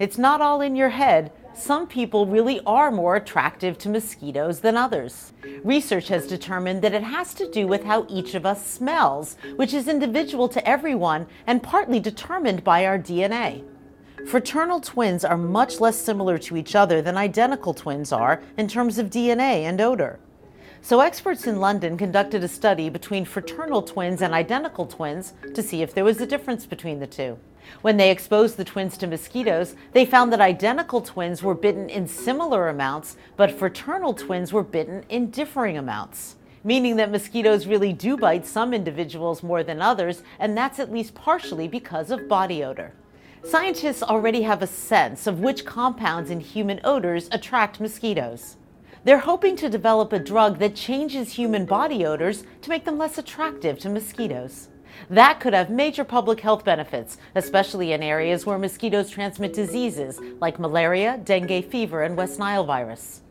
It's not all in your head. Some people really are more attractive to mosquitoes than others. Research has determined that it has to do with how each of us smells, which is individual to everyone and partly determined by our DNA. Fraternal twins are much less similar to each other than identical twins are in terms of DNA and odor. So experts in London conducted a study between fraternal twins and identical twins to see if there was a difference between the two. When they exposed the twins to mosquitoes, they found that identical twins were bitten in similar amounts, but fraternal twins were bitten in differing amounts, meaning that mosquitoes really do bite some individuals more than others, and that's at least partially because of body odor. Scientists already have a sense of which compounds in human odors attract mosquitoes. They're hoping to develop a drug that changes human body odors to make them less attractive to mosquitoes. That could have major public health benefits, especially in areas where mosquitoes transmit diseases like malaria, dengue fever, and West Nile virus.